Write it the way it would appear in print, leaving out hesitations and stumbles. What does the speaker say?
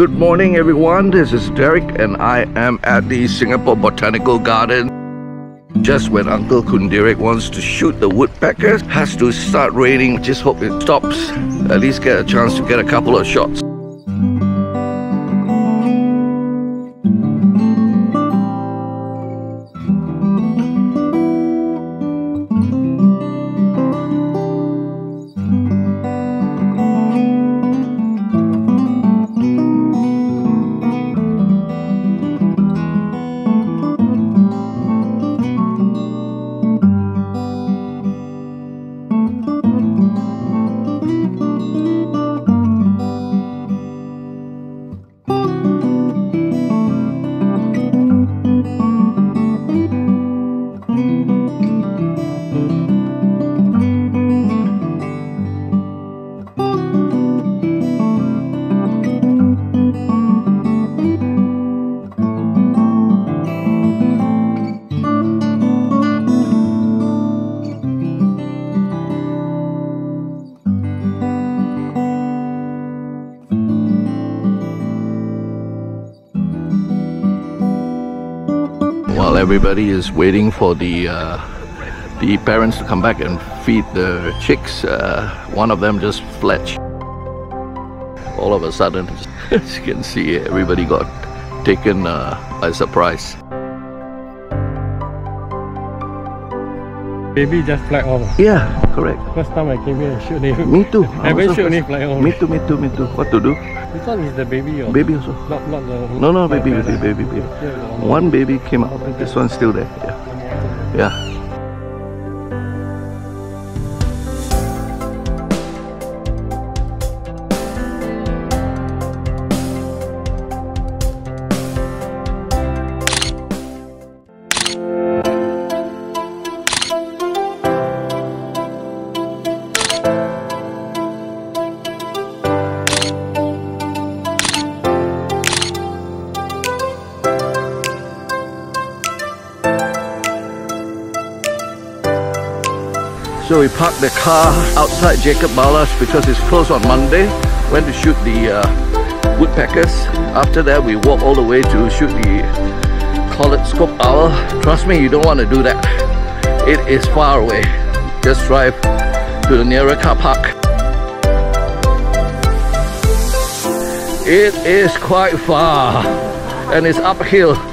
Good morning everyone, this is Derek and I am at the Singapore Botanical Garden. Just when Uncle Kundirek wants to shoot the woodpeckers, has to start raining. Just hope it stops. At least get a chance to get a couple of shots. While everybody is waiting for the parents to come back and feed the chicks, one of them just fled. All of a sudden, as you can see, everybody got taken by surprise. Baby just fly off. Yeah, correct. First time I came here and shoot nail. Me too. I went shoot nail fly off. Me too. What to do? This one is the baby or? Baby also. Not the... No, baby. One baby came out. This one's still there. Yeah. So we parked the car outside Jacob Ballas because it's closed on Monday. Went to shoot the woodpeckers. After that we walked all the way to shoot the collared scope owl. Trust me, you don't want to do that. It is far away. Just drive to the nearer car park. It is quite far and it's uphill.